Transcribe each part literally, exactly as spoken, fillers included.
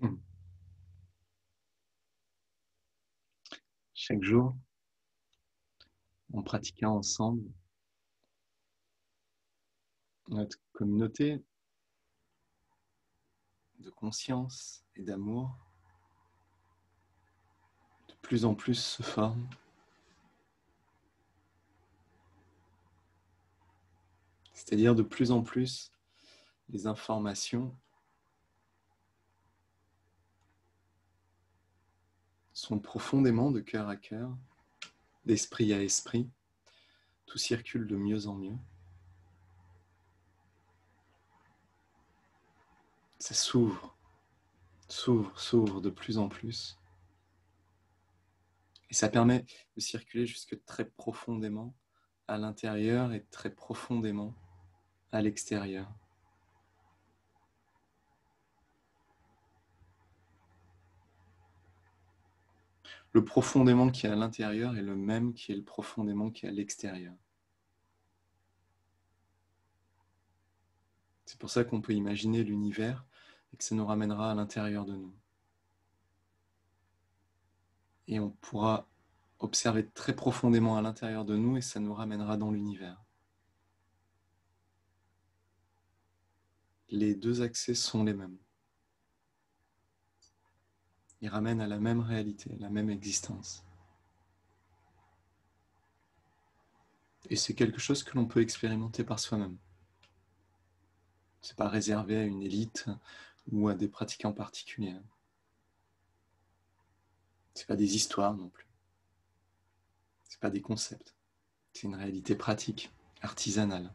Hmm. Chaque jour, en pratiquant ensemble, notre communauté de conscience et d'amour de plus en plus se forme. C'est-à-dire de plus en plus les informations sont profondément de cœur à cœur, d'esprit à esprit, tout circule de mieux en mieux. Ça s'ouvre, s'ouvre, s'ouvre de plus en plus. Et ça permet de circuler jusque très profondément à l'intérieur et très profondément à l'extérieur. Le profondément qui est à l'intérieur est le même qui est le profondément qui est à l'extérieur. C'est pour ça qu'on peut imaginer l'univers et que ça nous ramènera à l'intérieur de nous. Et on pourra observer très profondément à l'intérieur de nous et ça nous ramènera dans l'univers. Les deux accès sont les mêmes. Il ramène à la même réalité, la même existence. Et c'est quelque chose que l'on peut expérimenter par soi-même. Ce n'est pas réservé à une élite ou à des pratiques en particulier. Ce n'est pas des histoires non plus. Ce n'est pas des concepts. C'est une réalité pratique, artisanale.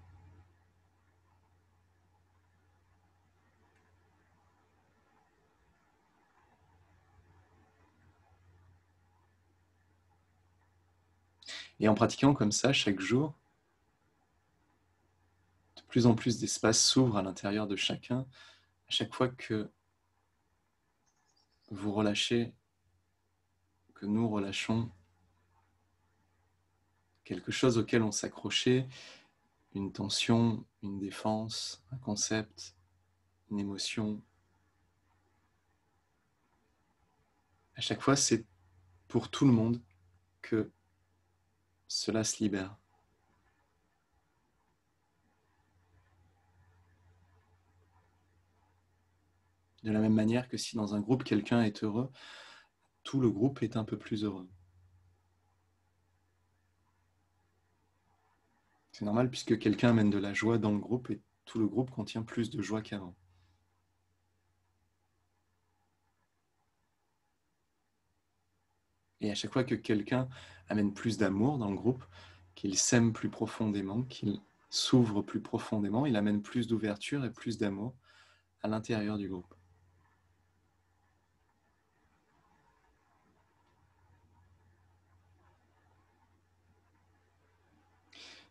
Et en pratiquant comme ça, chaque jour, de plus en plus d'espace s'ouvre à l'intérieur de chacun. À chaque fois que vous relâchez, que nous relâchons quelque chose auquel on s'accrochait, une tension, une défense, un concept, une émotion. À chaque fois, c'est pour tout le monde que cela se libère. De la même manière que si dans un groupe quelqu'un est heureux, tout le groupe est un peu plus heureux. C'est normal puisque quelqu'un amène de la joie dans le groupe et tout le groupe contient plus de joie qu'avant. Et à chaque fois que quelqu'un amène plus d'amour dans le groupe, qu'il s'aime plus profondément, qu'il s'ouvre plus profondément, il amène plus d'ouverture et plus d'amour à l'intérieur du groupe.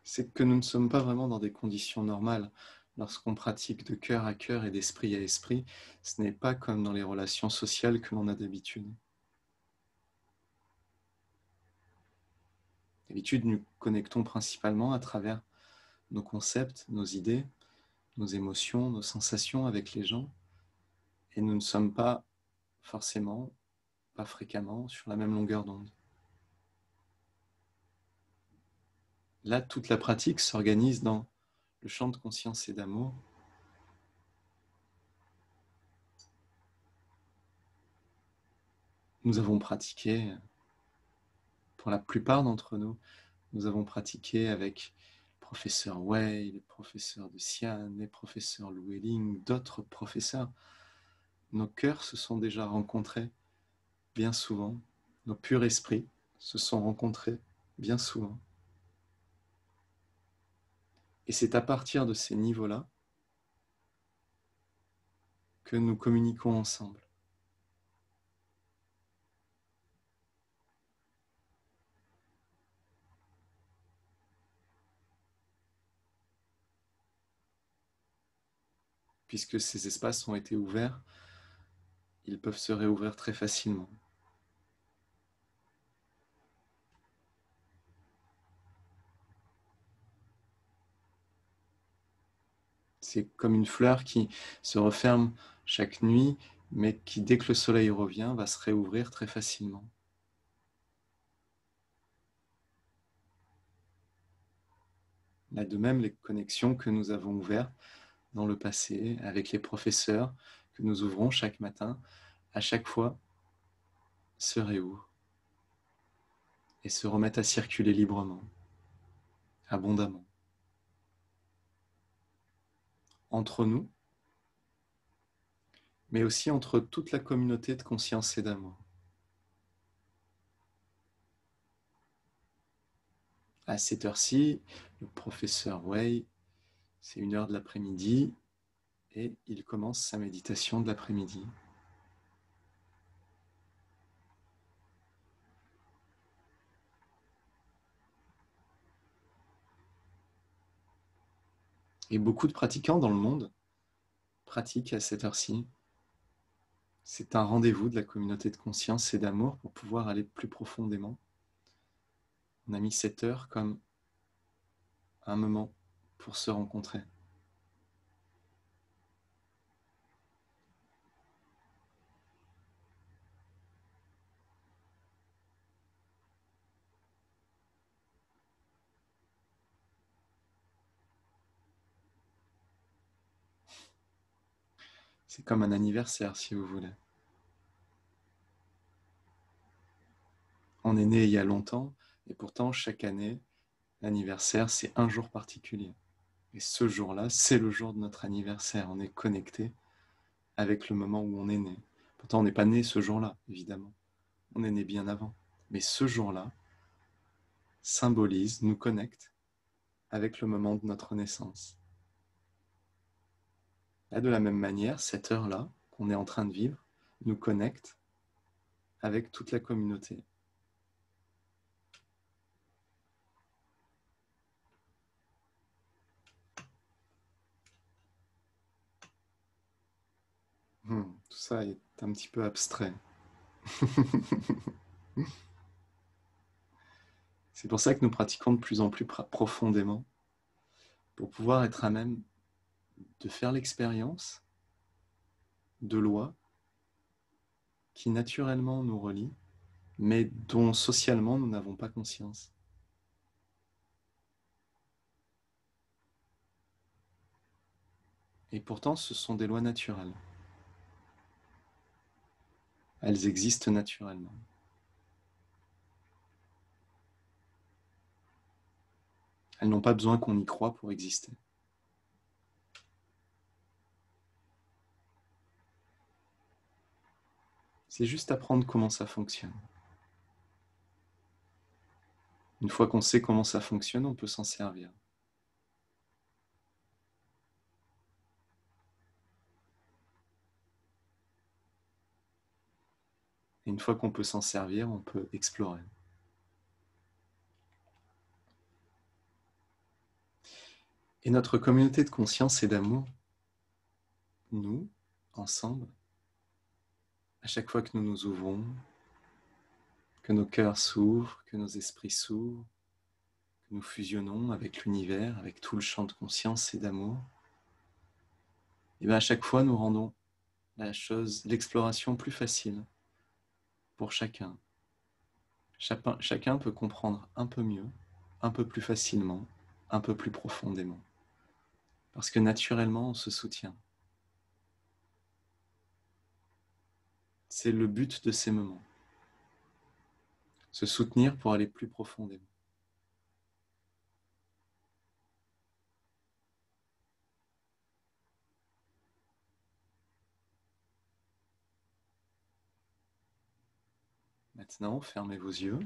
C'est que nous ne sommes pas vraiment dans des conditions normales. Lorsqu'on pratique de cœur à cœur et d'esprit à esprit, ce n'est pas comme dans les relations sociales que l'on a d'habitude. D'habitude, nous connectons principalement à travers nos concepts, nos idées, nos émotions, nos sensations avec les gens. Et nous ne sommes pas forcément, pas fréquemment, sur la même longueur d'onde. Là, toute la pratique s'organise dans le champ de conscience et d'amour. Nous avons pratiqué... Pour la plupart d'entre nous, nous avons pratiqué avec le professeur Wei, le professeur de Sian, les professeurs Lu Ling, d'autres professeurs. Nos cœurs se sont déjà rencontrés bien souvent. Nos purs esprits se sont rencontrés bien souvent. Et c'est à partir de ces niveaux-là que nous communiquons ensemble. Puisque ces espaces ont été ouverts, ils peuvent se réouvrir très facilement. C'est comme une fleur qui se referme chaque nuit mais qui, dès que le soleil revient, va se réouvrir très facilement. Là, de même, les connexions que nous avons ouvertes dans le passé, avec les professeurs que nous ouvrons chaque matin, à chaque fois, se réouvrent et se remettent à circuler librement, abondamment. Entre nous, mais aussi entre toute la communauté de conscience et d'amour. À cette heure-ci, le professeur Wei, c'est une heure de l'après-midi et il commence sa méditation de l'après-midi. Et beaucoup de pratiquants dans le monde pratiquent à cette heure-ci. C'est un rendez-vous de la communauté de conscience et d'amour pour pouvoir aller plus profondément. On a mis cette heure comme un moment pour se rencontrer. C'est comme un anniversaire, si vous voulez. On est né il y a longtemps, et pourtant, chaque année, l'anniversaire, c'est un jour particulier. Et ce jour-là, c'est le jour de notre anniversaire. On est connecté avec le moment où on est né. Pourtant, on n'est pas né ce jour-là, évidemment. On est né bien avant. Mais ce jour-là symbolise, nous connecte avec le moment de notre naissance. Là, de la même manière, cette heure-là qu'on est en train de vivre nous connecte avec toute la communauté. Hmm, tout ça est un petit peu abstrait. C'est pour ça que nous pratiquons de plus en plus profondément, pour pouvoir être à même de faire l'expérience de lois qui naturellement nous relient, mais dont socialement nous n'avons pas conscience. Et pourtant, ce sont des lois naturelles. Elles existent naturellement. Elles n'ont pas besoin qu'on y croie pour exister. C'est juste apprendre comment ça fonctionne. Une fois qu'on sait comment ça fonctionne, on peut s'en servir. Et une fois qu'on peut s'en servir, on peut explorer. Et notre communauté de conscience et d'amour, nous, ensemble, à chaque fois que nous nous ouvrons, que nos cœurs s'ouvrent, que nos esprits s'ouvrent, que nous fusionnons avec l'univers, avec tout le champ de conscience et d'amour, et bien à chaque fois nous rendons la chose, l'exploration plus facile pour chacun. Chacun. Chacun peut comprendre un peu mieux, un peu plus facilement, un peu plus profondément, parce que naturellement on se soutient. C'est le but de ces moments. Se soutenir pour aller plus profondément. Maintenant, fermez vos yeux.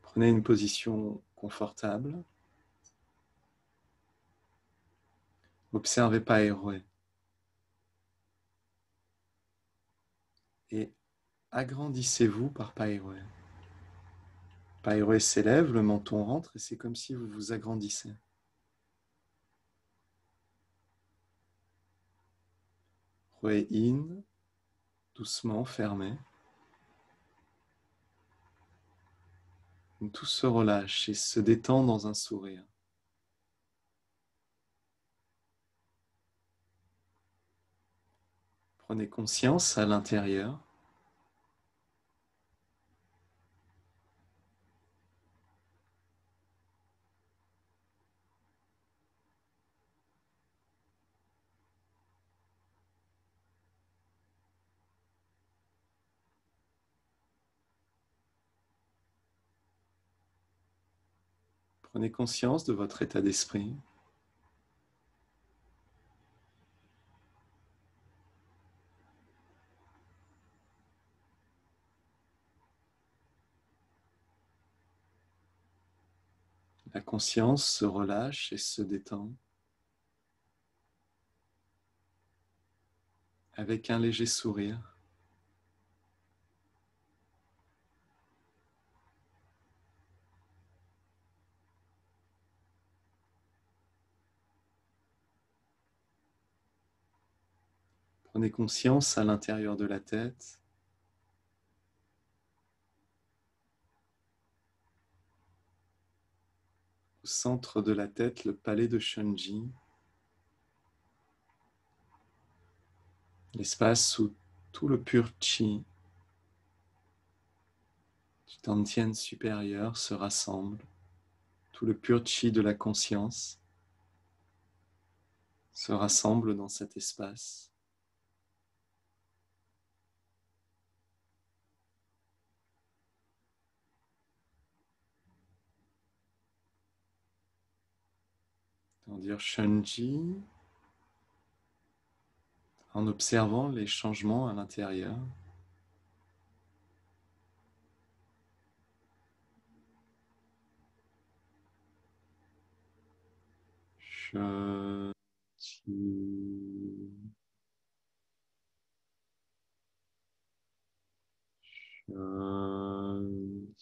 Prenez une position confortable. Observez Pairoui. Et agrandissez-vous par Pairoui. Pairoui s'élève, le menton rentre et c'est comme si vous vous agrandissez. Roui Yin, doucement fermé. Tout se relâche et se détend dans un sourire. Prenez conscience à l'intérieur . Prenez conscience de votre état d'esprit. La conscience se relâche et se détend avec un léger sourire. Prenez conscience à l'intérieur de la tête. Au centre de la tête, le palais de Shenji. L'espace où tout le pur chi du Tantien supérieur se rassemble. Tout le pur chi de la conscience se rassemble dans cet espace. Dire Shenji, en observant les changements à l'intérieur. Shenji. Shenji.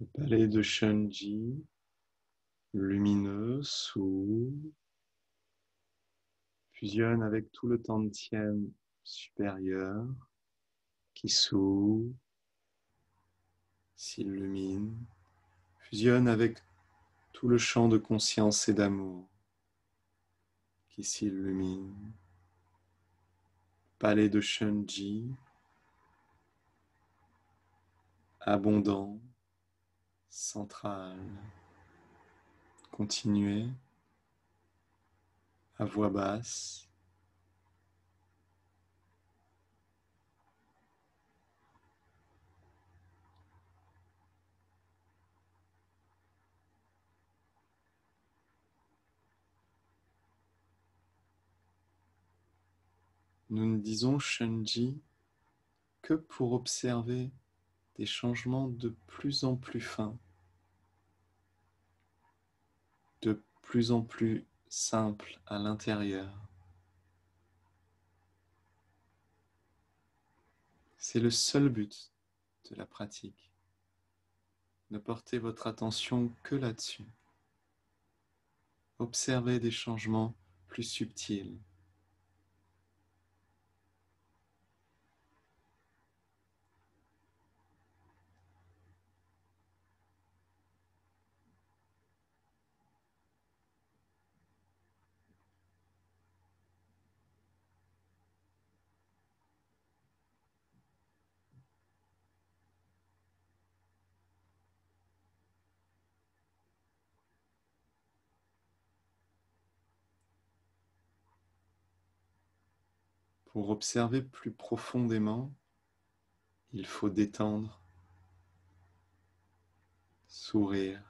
Le palais de Shenji, lumineux, s'ouvre, fusionne avec tout le Tantien supérieur qui s'ouvre, s'illumine, fusionne avec tout le champ de conscience et d'amour qui s'illumine. Palais de Shenji, abondant, central. Continuez à voix basse. Nous ne disons Shenji que pour observer des changements de plus en plus fins, de plus en plus simples à l'intérieur. C'est le seul but de la pratique. Ne portez votre attention que là-dessus. Observez des changements plus subtils. Pour observer plus profondément, il faut détendre, sourire.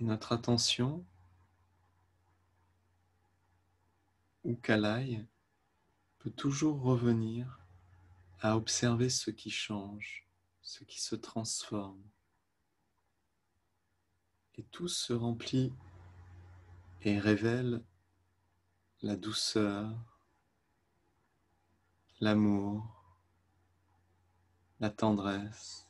Et notre attention, ou Kalaï, peut toujours revenir à observer ce qui change, ce qui se transforme. Et tout se remplit et révèle la douceur, l'amour, la tendresse.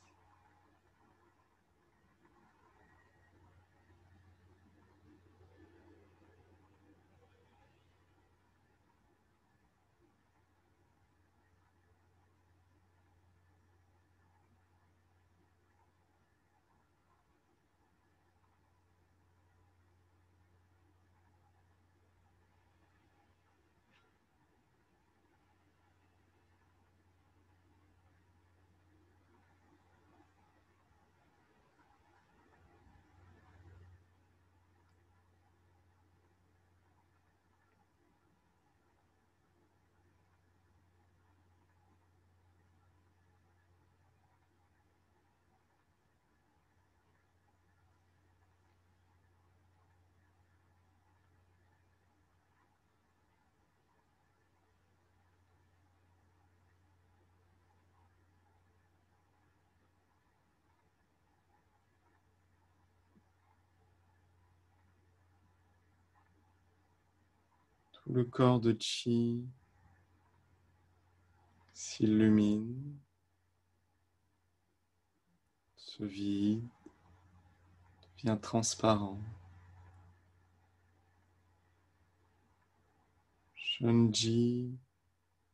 Le corps de Qi s'illumine, se vide, devient transparent. Shenji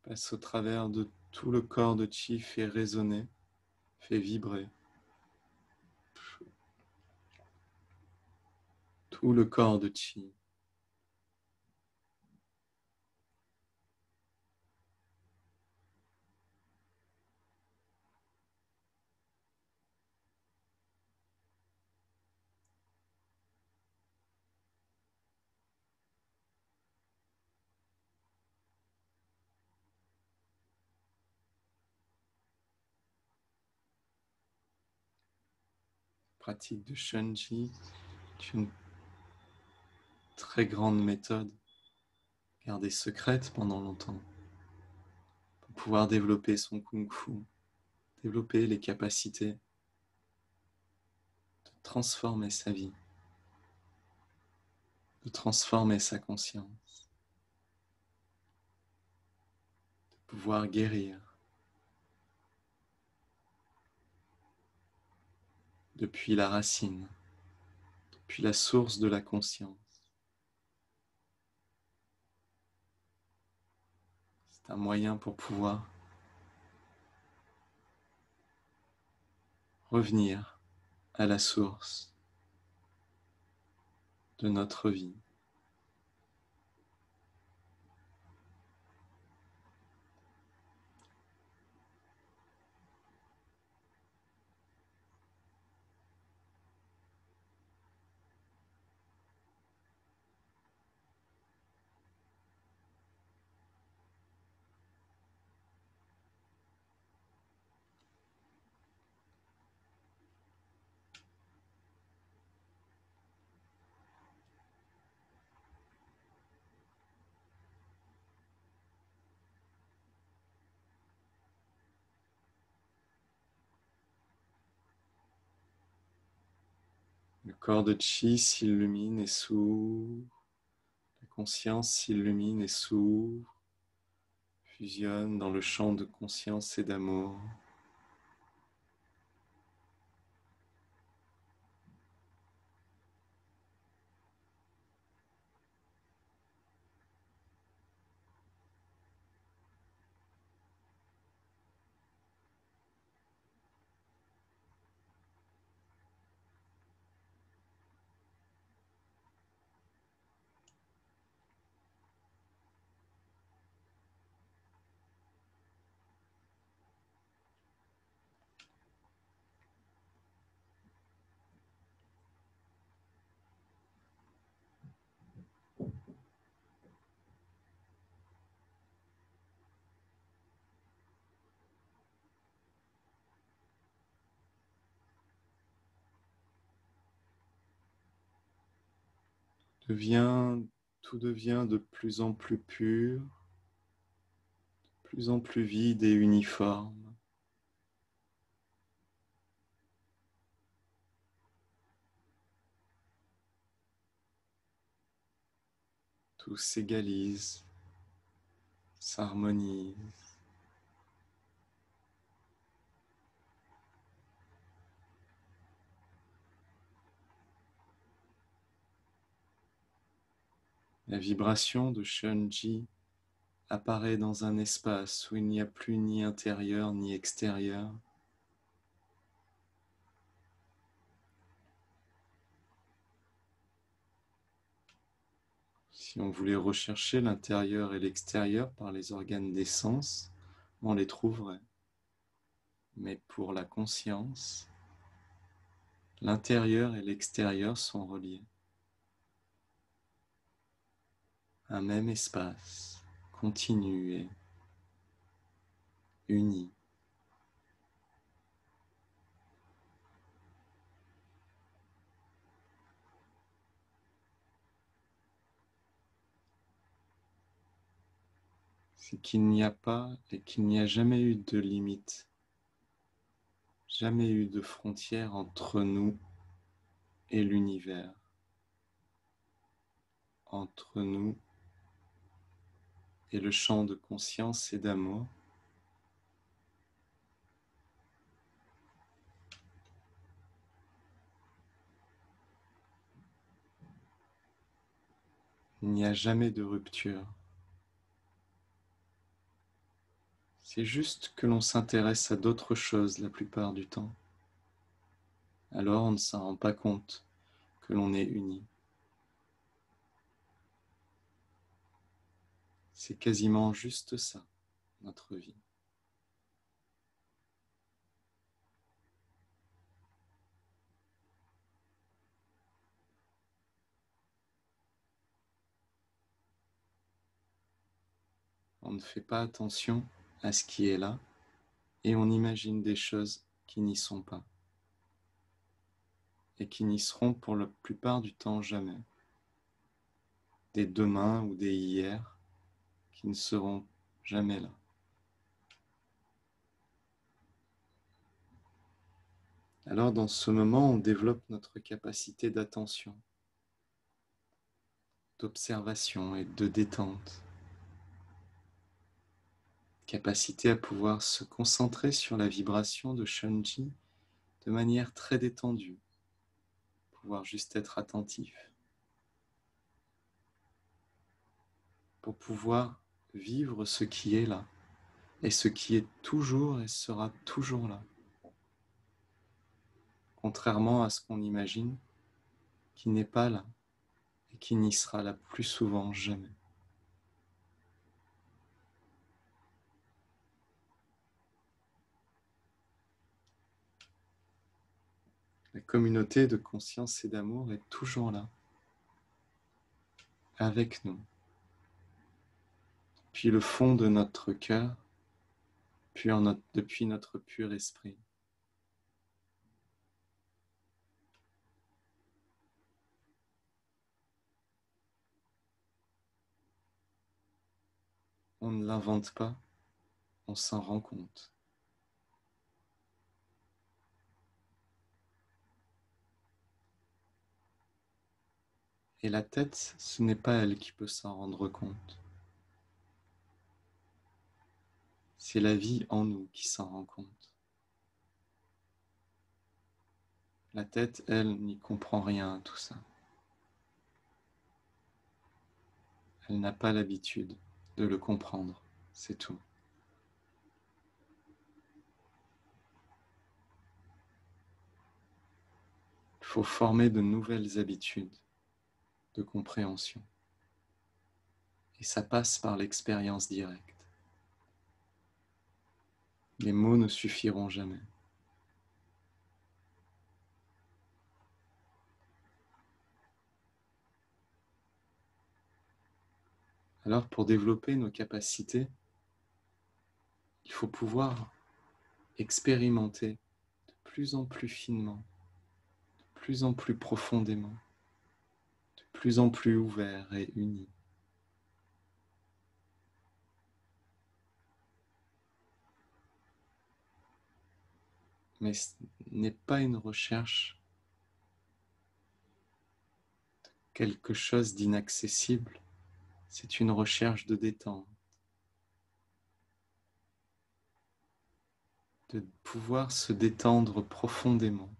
passe au travers de tout le corps de Qi, fait résonner, fait vibrer. tout le corps de Qi. Pratique de Shenji est une très grande méthode gardée secrète pendant longtemps pour pouvoir développer son kung-fu, développer les capacités de transformer sa vie, de transformer sa conscience, de pouvoir guérir depuis la racine, depuis la source de la conscience. C'est un moyen pour pouvoir revenir à la source de notre vie. Le corps de Qi s'illumine et s'ouvre, la conscience s'illumine et s'ouvre, fusionne dans le champ de conscience et d'amour. Devient, tout devient de plus en plus pur, de plus en plus vide et uniforme. Tout s'égalise, s'harmonise. La vibration de Shenji apparaît dans un espace où il n'y a plus ni intérieur ni extérieur. Si on voulait rechercher l'intérieur et l'extérieur par les organes des sens, on les trouverait. Mais pour la conscience, l'intérieur et l'extérieur sont reliés. Un même espace, continu et uni. C'est qu'il n'y a pas et qu'il n'y a jamais eu de limite, jamais eu de frontière entre nous et l'univers, entre nous et le champ de conscience et d'amour. Il n'y a jamais de rupture. C'est juste que l'on s'intéresse à d'autres choses la plupart du temps. Alors on ne s'en rend pas compte que l'on est uni. C'est quasiment juste ça, notre vie. On ne fait pas attention à ce qui est là et on imagine des choses qui n'y sont pas et qui n'y seront pour la plupart du temps jamais. Des demain ou des hier qui ne seront jamais là. Alors dans ce moment, on développe notre capacité d'attention, d'observation et de détente. Capacité à pouvoir se concentrer sur la vibration de Shenji de manière très détendue, pouvoir juste être attentif, pour pouvoir vivre ce qui est là, et ce qui est toujours et sera toujours là, contrairement à ce qu'on imagine, qui n'est pas là, et qui n'y sera là plus souvent jamais. La communauté de conscience et d'amour est toujours là, avec nous. Depuis le fond de notre cœur, puis en notre, depuis notre pur esprit. On ne l'invente pas, on s'en rend compte. Et la tête, ce n'est pas elle qui peut s'en rendre compte. C'est la vie en nous qui s'en rend compte. La tête, elle, n'y comprend rien à tout ça. Elle n'a pas l'habitude de le comprendre, c'est tout. Il faut former de nouvelles habitudes de compréhension. Et ça passe par l'expérience directe. Les mots ne suffiront jamais. Alors pour développer nos capacités, il faut pouvoir expérimenter de plus en plus finement, de plus en plus profondément, de plus en plus ouvert et uni. Mais ce n'est pas une recherche de quelque chose d'inaccessible, c'est une recherche de détente, de pouvoir se détendre profondément.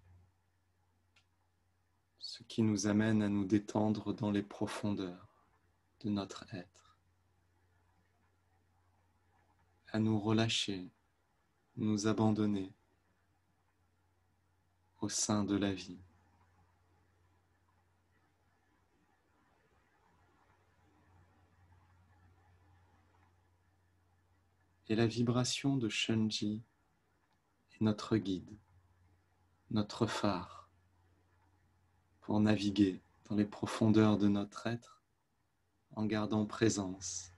Ce qui nous amène à nous détendre dans les profondeurs de notre être, à nous relâcher, nous abandonner au sein de la vie. Et la vibration de Shenji est notre guide, notre phare, pour naviguer dans les profondeurs de notre être en gardant présence.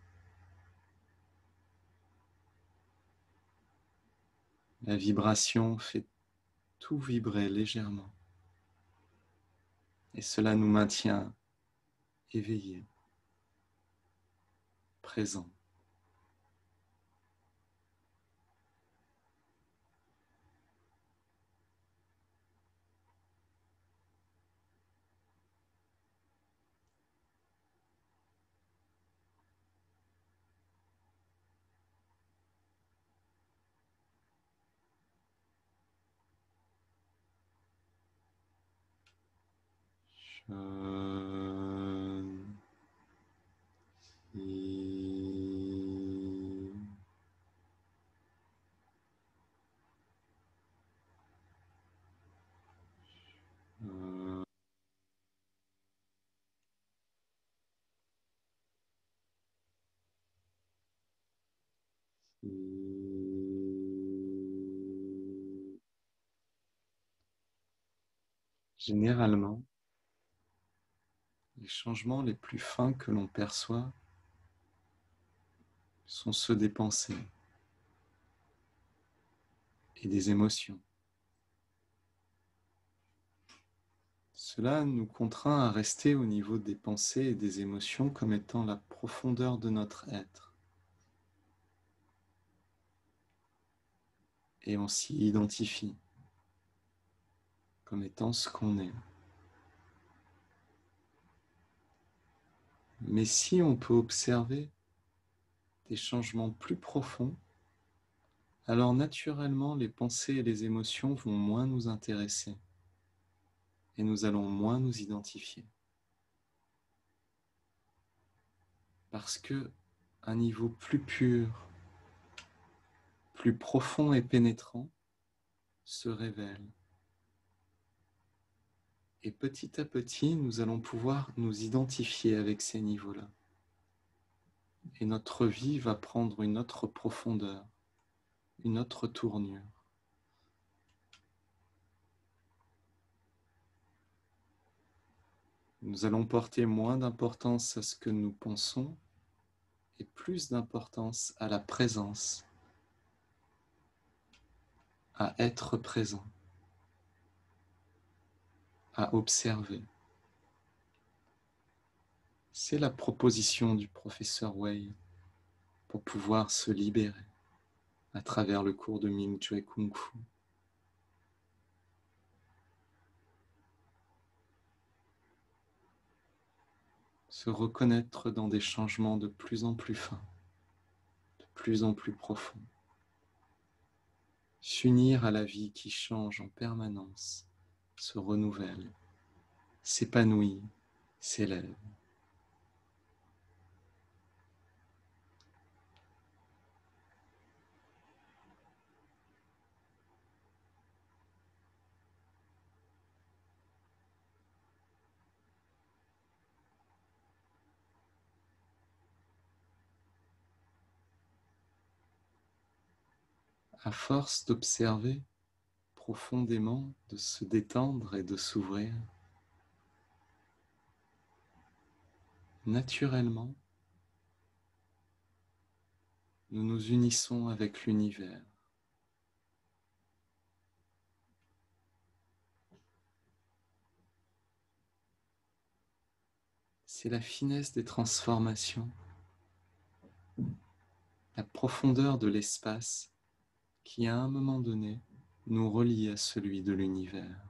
La vibration fait tout vibrer légèrement et cela nous maintient éveillés, présents. Euh... Et... Euh... Généralement, les changements les plus fins que l'on perçoit sont ceux des pensées et des émotions. Cela nous contraint à rester au niveau des pensées et des émotions comme étant la profondeur de notre être. Et on s'y identifie comme étant ce qu'on est. Mais si on peut observer des changements plus profonds, alors naturellement les pensées et les émotions vont moins nous intéresser et nous allons moins nous identifier. Parce que un niveau plus pur, plus profond et pénétrant se révèle. Et petit à petit, nous allons pouvoir nous identifier avec ces niveaux-là. Et notre vie va prendre une autre profondeur, une autre tournure. Nous allons porter moins d'importance à ce que nous pensons et plus d'importance à la présence, à être présent, à observer. C'est la proposition du professeur Wei pour pouvoir se libérer à travers le cours de Mingjue Kung-Fu. Se reconnaître dans des changements de plus en plus fins, de plus en plus profonds. S'unir à la vie qui change en permanence, se renouvelle, s'épanouit, s'élève. À force d'observer profondément, de se détendre et de s'ouvrir, naturellement, nous nous unissons avec l'univers. C'est la finesse des transformations, la profondeur de l'espace qui, à un moment donné, nous relie à celui de l'univers.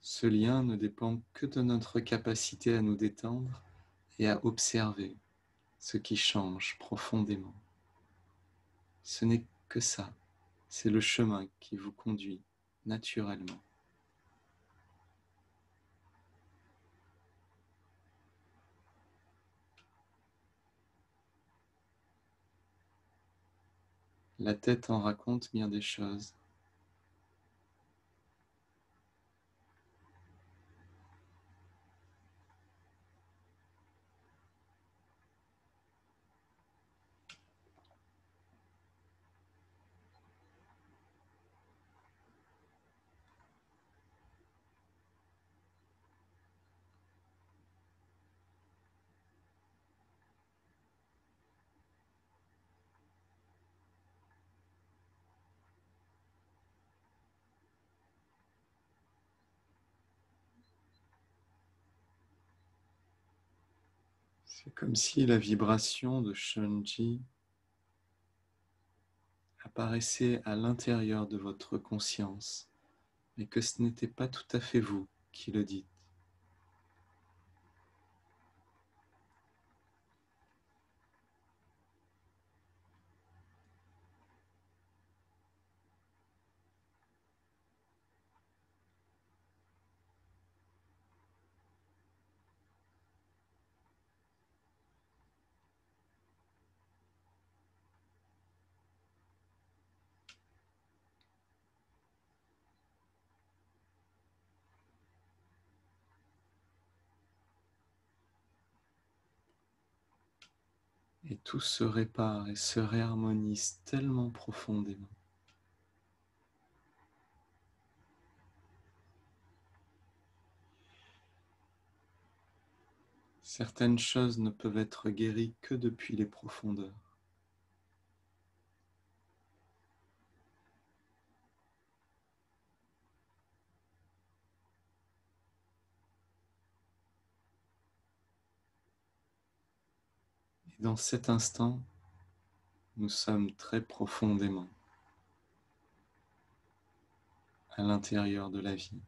Ce lien ne dépend que de notre capacité à nous détendre et à observer ce qui change profondément. Ce n'est que ça, c'est le chemin qui vous conduit naturellement. La tête en raconte bien des choses. C'est comme si la vibration de Shenji apparaissait à l'intérieur de votre conscience, mais que ce n'était pas tout à fait vous qui le dites. Et tout se répare et se réharmonise tellement profondément. Certaines choses ne peuvent être guéries que depuis les profondeurs. Et dans cet instant, nous sommes très profondément à l'intérieur de la vie.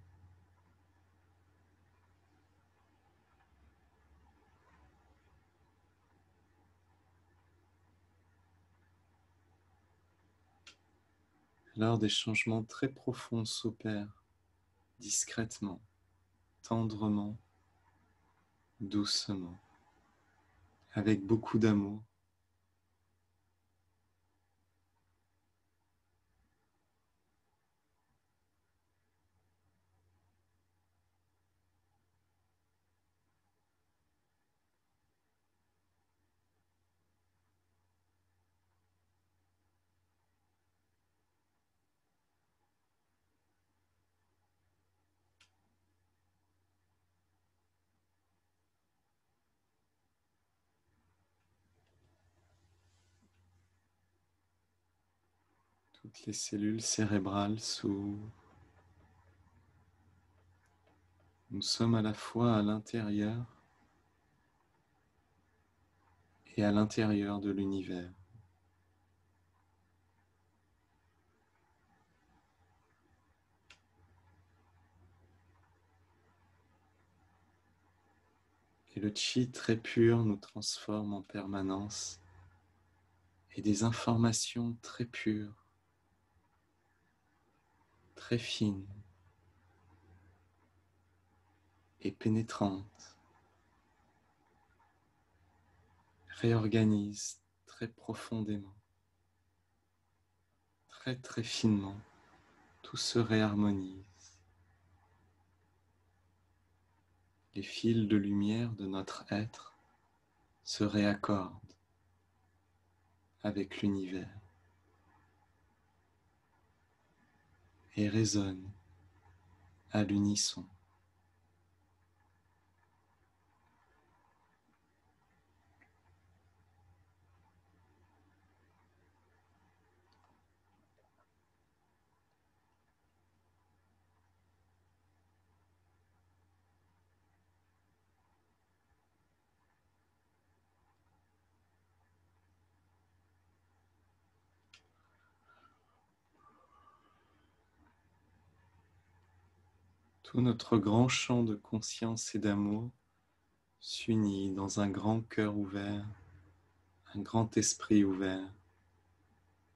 Alors des changements très profonds s'opèrent discrètement, tendrement, doucement, avec beaucoup d'amour. Toutes les cellules cérébrales s'ouvrent. Nous sommes à la fois à l'intérieur et à l'intérieur de l'univers. Et le chi très pur nous transforme en permanence et des informations très pures, très fine et pénétrante, réorganise très profondément, très très finement, tout se réharmonise. Les fils de lumière de notre être se réaccordent avec l'univers et résonne à l'unisson. Tout notre grand champ de conscience et d'amour s'unit dans un grand cœur ouvert, un grand esprit ouvert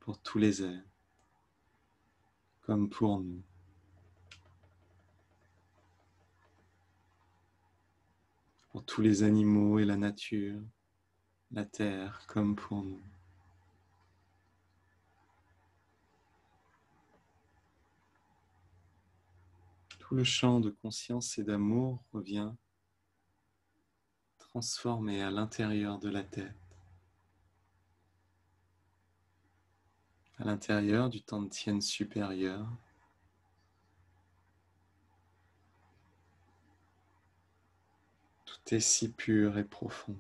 pour tous les êtres, comme pour nous. Pour tous les animaux et la nature, la terre comme pour nous. Tout le champ de conscience et d'amour revient transformé à l'intérieur de la tête, à l'intérieur du tantien supérieur, tout est si pur et profond.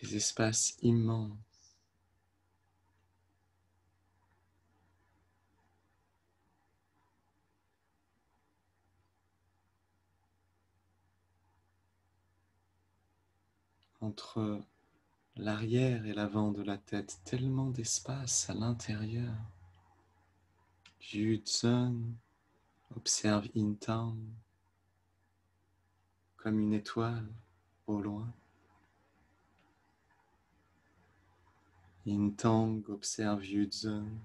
Des espaces immenses, entre l'arrière et l'avant de la tête, tellement d'espace à l'intérieur. Yu Zhen observe Yin Tang comme une étoile au loin. Yin Tang observe Yu Zhen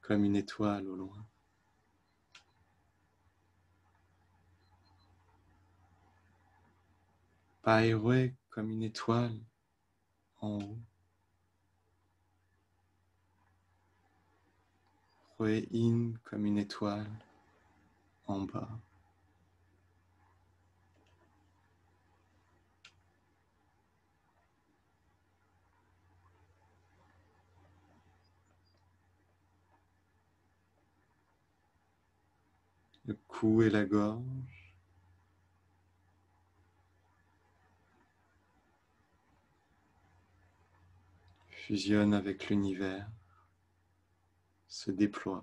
comme une étoile au loin. Pairoui comme une étoile en haut. Roui Yin comme une étoile en bas. le cou et la gorge. Fusionne avec l'univers, se déploie.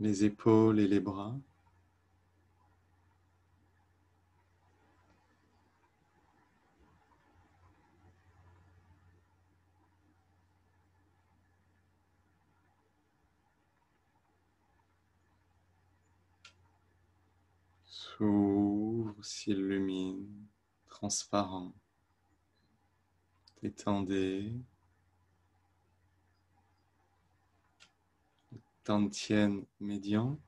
Les épaules et les bras. S'ouvre, s'illumine, transparent. Étendez. Tantienne médian,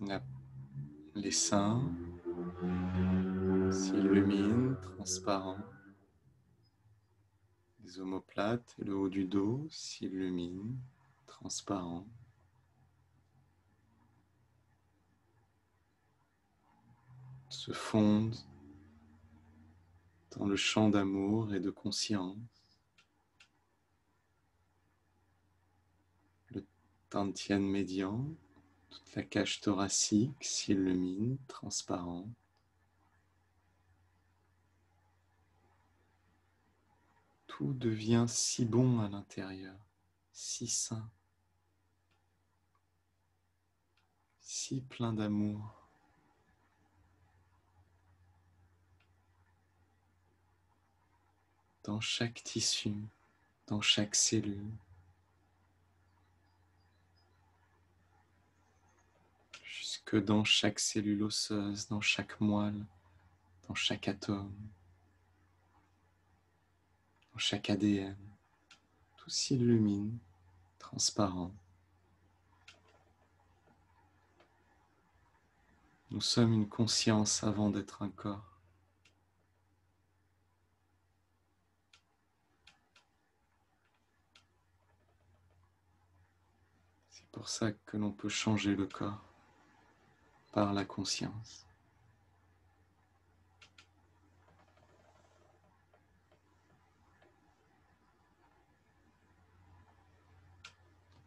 la, les seins s'illuminent, transparents, les omoplates et le haut du dos s'illuminent. Transparent. Se fondent dans le champ d'amour et de conscience. Le tantien médian, toute la cage thoracique s'illumine, transparent. Tout devient si bon à l'intérieur, si sain. Si plein d'amour. Dans chaque tissu, dans chaque cellule. Jusque dans chaque cellule osseuse, dans chaque moelle, dans chaque atome, dans chaque A D N. Tout s'illumine, transparent. Nous sommes une conscience avant d'être un corps. C'est pour ça que l'on peut changer le corps par la conscience.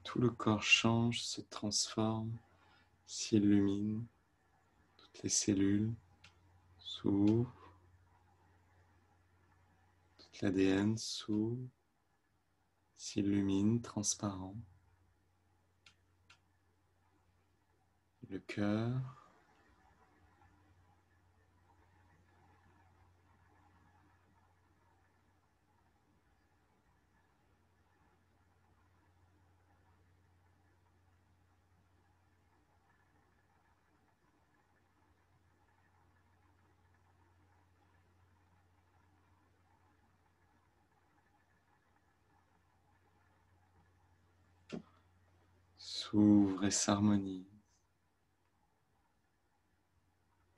Tout le corps change, se transforme, s'illumine. Les cellules s'ouvrent, toute l'A D N s'ouvre, s'illumine, transparent. Le cœur, s'ouvre et s'harmonise.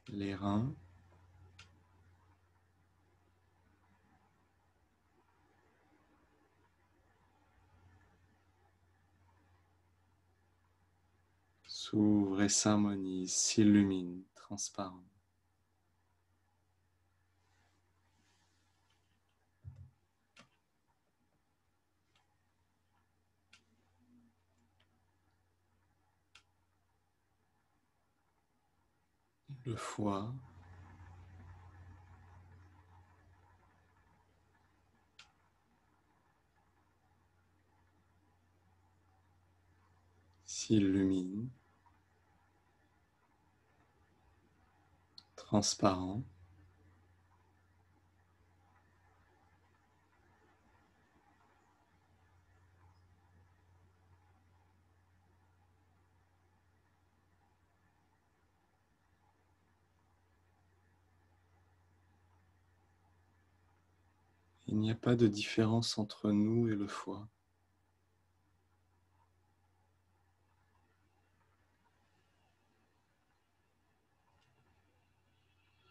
Les reins, s'ouvre et s'harmonise, s'illumine, transparent. Le foie, s'illumine, transparent, il n'y a pas de différence entre nous et le foie.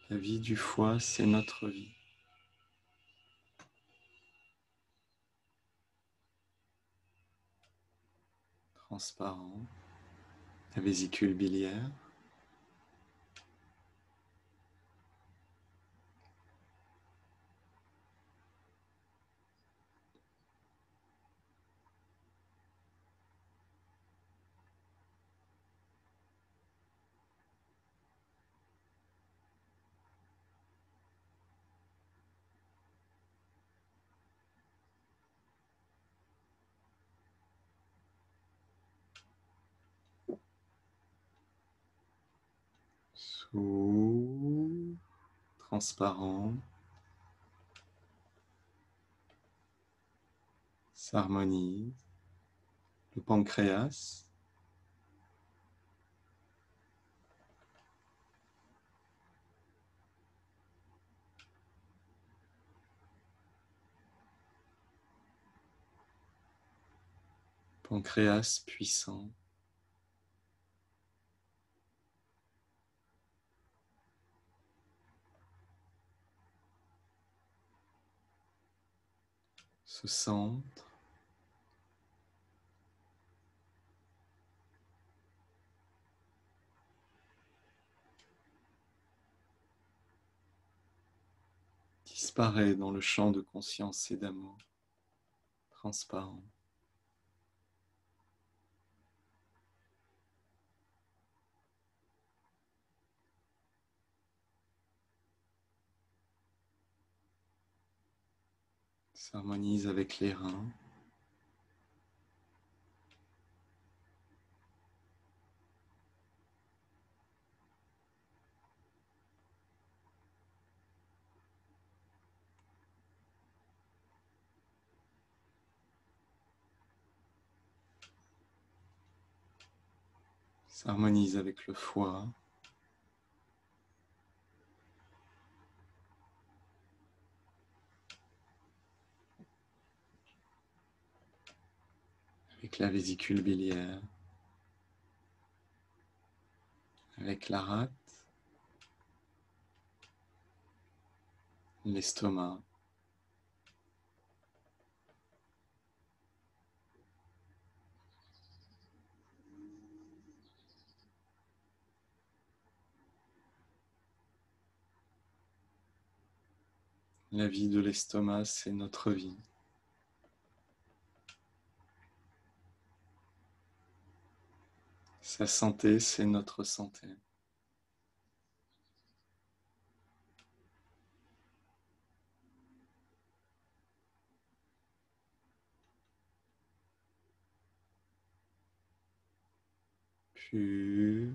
La vie du foie, c'est notre vie. transparent, la vésicule biliaire. Ou transparent, s'harmonise, le pancréas, pancréas puissant. Ce centre, disparaît dans le champ de conscience et d'amour transparent. S'harmonise avec les reins. S'harmonise avec le foie. Avec la vésicule biliaire, avec la rate, l'estomac, la vie de l'estomac, c'est notre vie. Sa santé, c'est notre santé. Pure,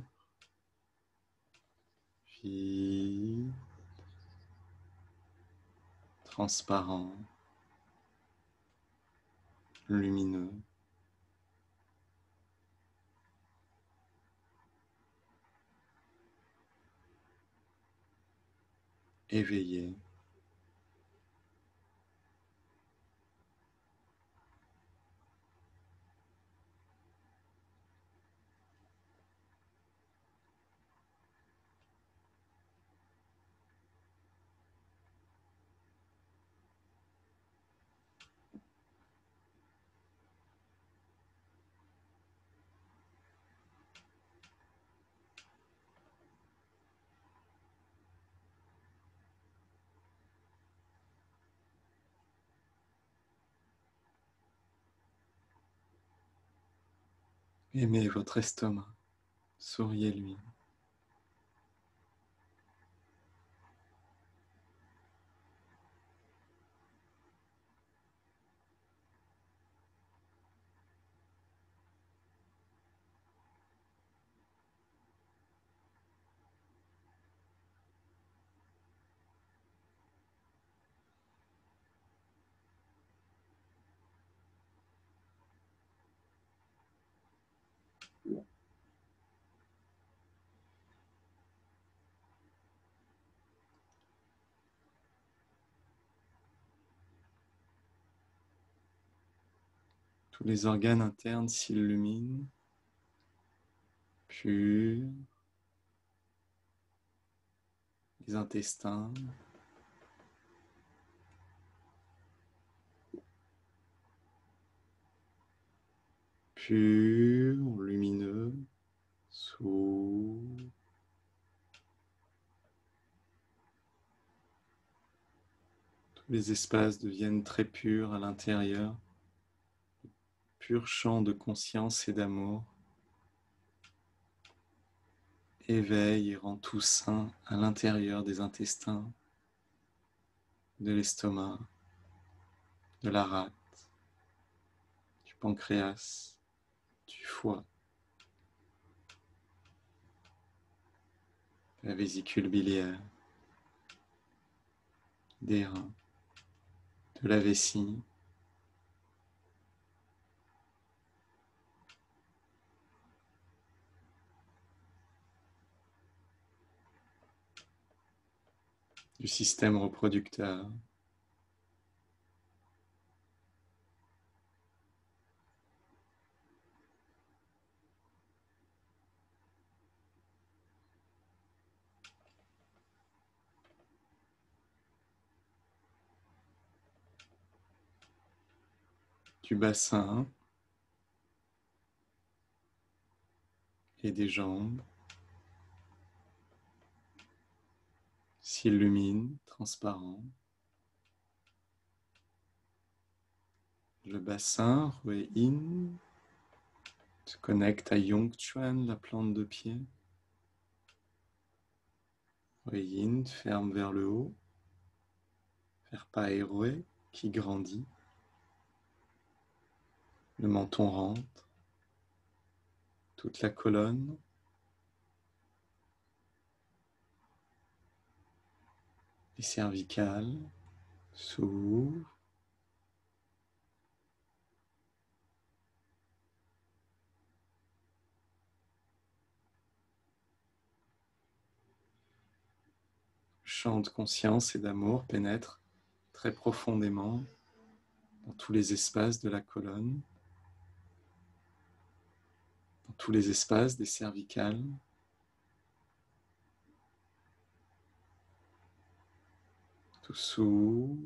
vide, transparent, lumineux. Éveillé. Aimez votre estomac, souriez-lui. Tous les organes internes s'illuminent, purs, les intestins, pur, lumineux, sourd. Tous les espaces deviennent très purs à l'intérieur, pur champ de conscience et d'amour. Éveille et rend tout sain à l'intérieur des intestins, de l'estomac, de la rate, du pancréas, du foie, de la vésicule biliaire, des reins, de la vessie, du système reproducteur, du bassin et des jambes, s'illumine, transparent. Le bassin, Roui Yin, se connecte à Yongchuan, la plante de pied. Roui Yin ferme vers le haut, vers Pairoui qui grandit. Le menton rentre, toute la colonne. Les cervicales s'ouvrent. Le champ de conscience et d'amour pénètre très profondément dans tous les espaces de la colonne, dans tous les espaces des cervicales, tout sourd,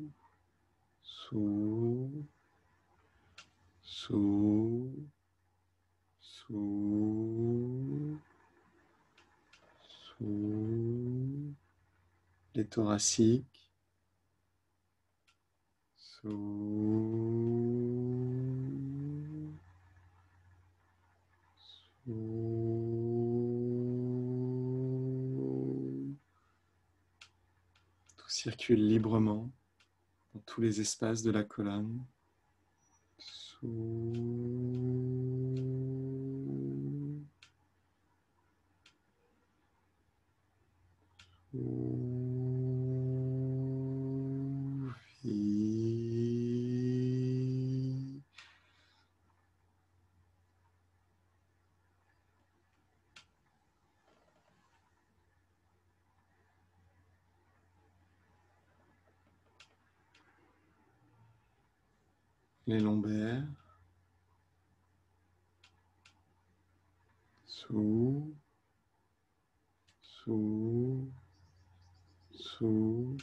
sourd, sourd, sourd, sourd, les thoraciques, sourd, sourd. Circule librement dans tous les espaces de la colonne. Sourd. Sourd. Vie. Les lombaires, sous, sous, sous,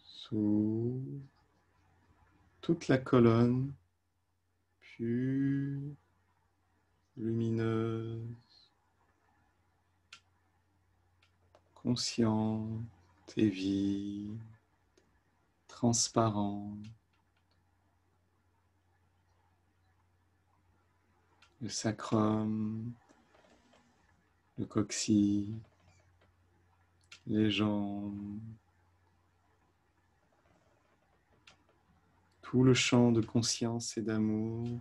sous, toute la colonne pure, lumineuse, consciente et vive. Transparent, le sacrum, le coccyx, les jambes, tout le champ de conscience et d'amour.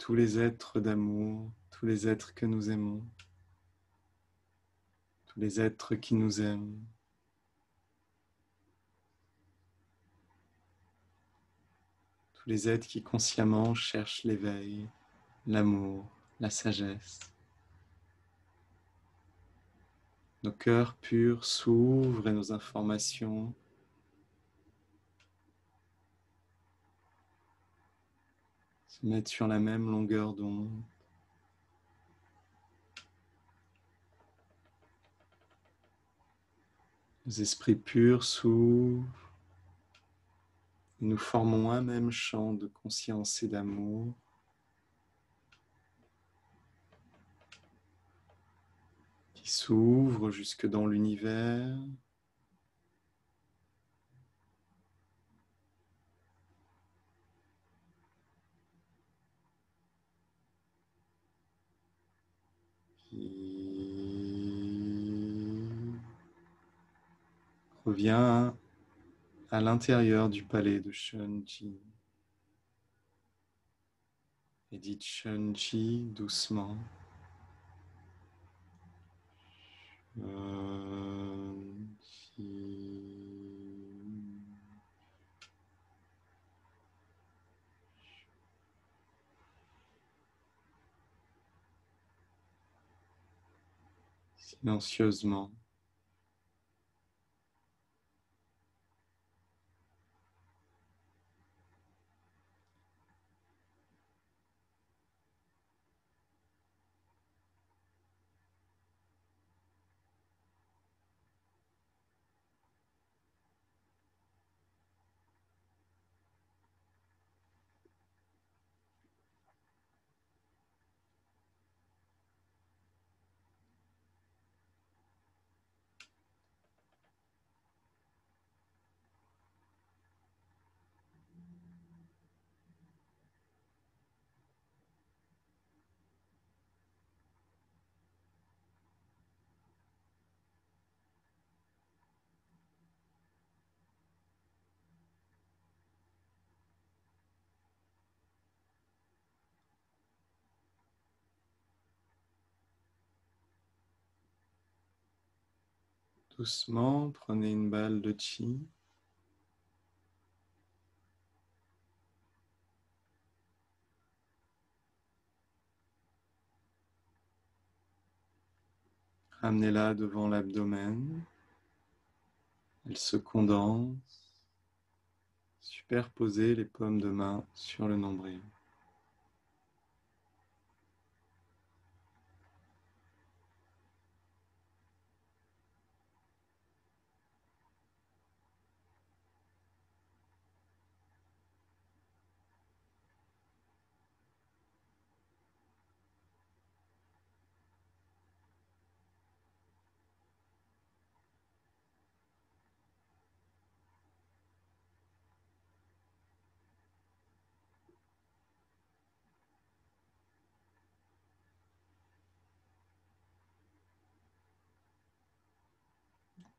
Tous les êtres d'amour, tous les êtres que nous aimons, tous les êtres qui nous aiment. Tous les êtres qui consciemment cherchent l'éveil, l'amour, la sagesse. Nos cœurs purs s'ouvrent et nos informations se mettre sur la même longueur d'onde. Les esprits purs s'ouvrent. Nous formons un même champ de conscience et d'amour. Qui s'ouvre jusque dans l'univers. Revient à l'intérieur du palais de Shenji. Et dites Shenji doucement. Shenji. Silencieusement. Doucement, prenez une balle de chi. Ramenez-la devant l'abdomen. Elle se condense. Superposez les paumes de main sur le nombril.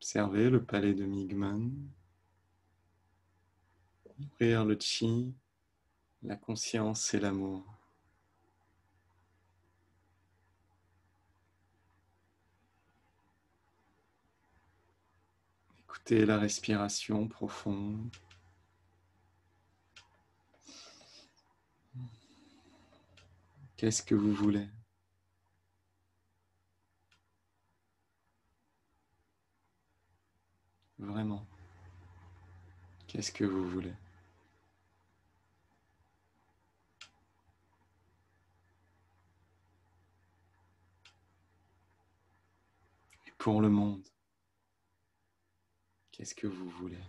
Observez le palais de Migman, ouvrir le chi, la conscience et l'amour. Écoutez la respiration profonde. Qu'est-ce que vous voulez ? Vraiment, qu'est-ce que vous voulez ? Et pour le monde, qu'est-ce que vous voulez ?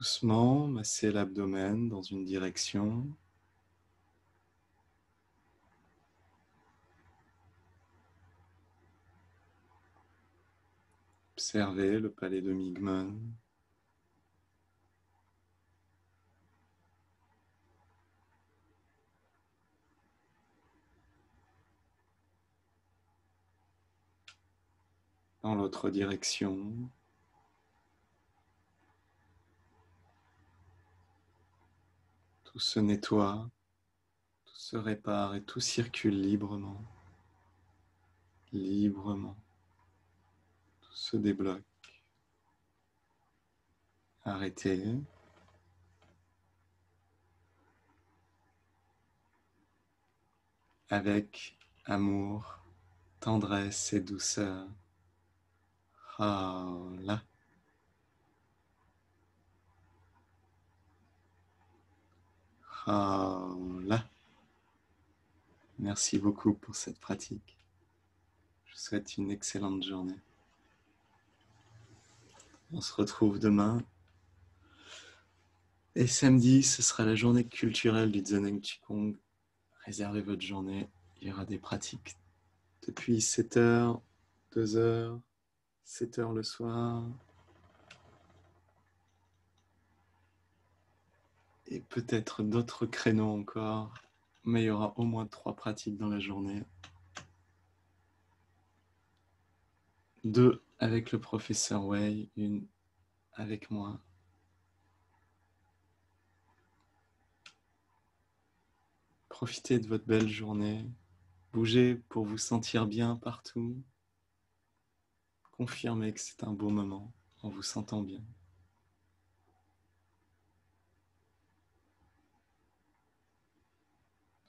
Doucement, massez l'abdomen dans une direction. Observez le palais de Migman. Dans l'autre direction. Tout se nettoie, tout se répare et tout circule librement, librement, tout se débloque, Arrêtez. Avec amour, tendresse et douceur. Hao la. Hao la. Merci beaucoup pour cette pratique. Je vous souhaite une excellente journée. On se retrouve demain. Et samedi, ce sera la journée culturelle du Zhineng Qigong. Réservez votre journée. Il y aura des pratiques depuis sept heures, deux heures, sept heures le soir. Et peut-être d'autres créneaux encore. Mais il y aura au moins trois pratiques dans la journée. Deux avec le professeur Wei, une avec moi. Profitez de votre belle journée. Bougez pour vous sentir bien partout. Confirmez que c'est un beau moment en vous sentant bien.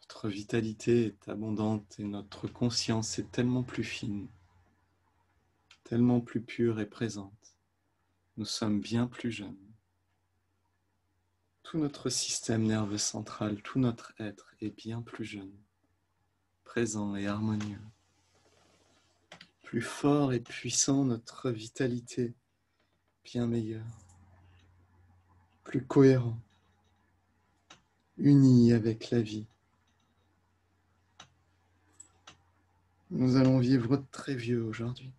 Notre vitalité est abondante et notre conscience est tellement plus fine, tellement plus pure et présente. Nous sommes bien plus jeunes. Tout notre système nerveux central, tout notre être est bien plus jeune, présent et harmonieux. Plus fort et puissant notre vitalité, bien meilleure, plus cohérent, uni avec la vie. Nous allons vivre très vieux aujourd'hui.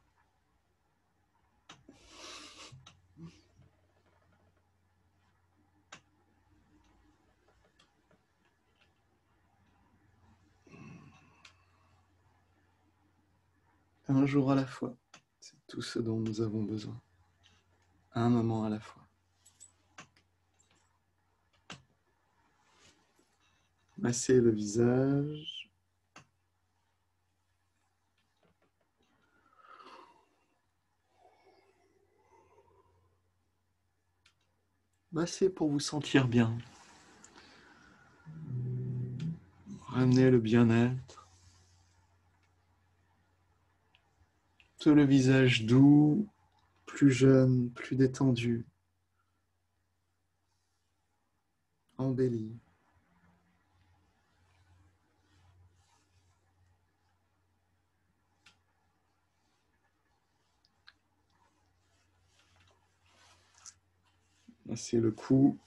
Un jour à la fois, c'est tout ce dont nous avons besoin. Un moment à la fois. Massez le visage. Massez pour vous sentir bien. Ramenez le bien-être. Tout le visage doux, plus jeune, plus détendu, embelli. Massez le cou.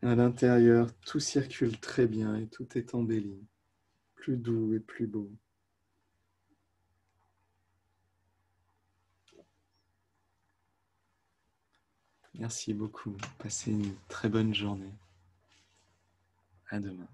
À l'intérieur, tout circule très bien et tout est embelli. Plus doux et plus beau. Merci beaucoup. Passez une très bonne journée. À demain.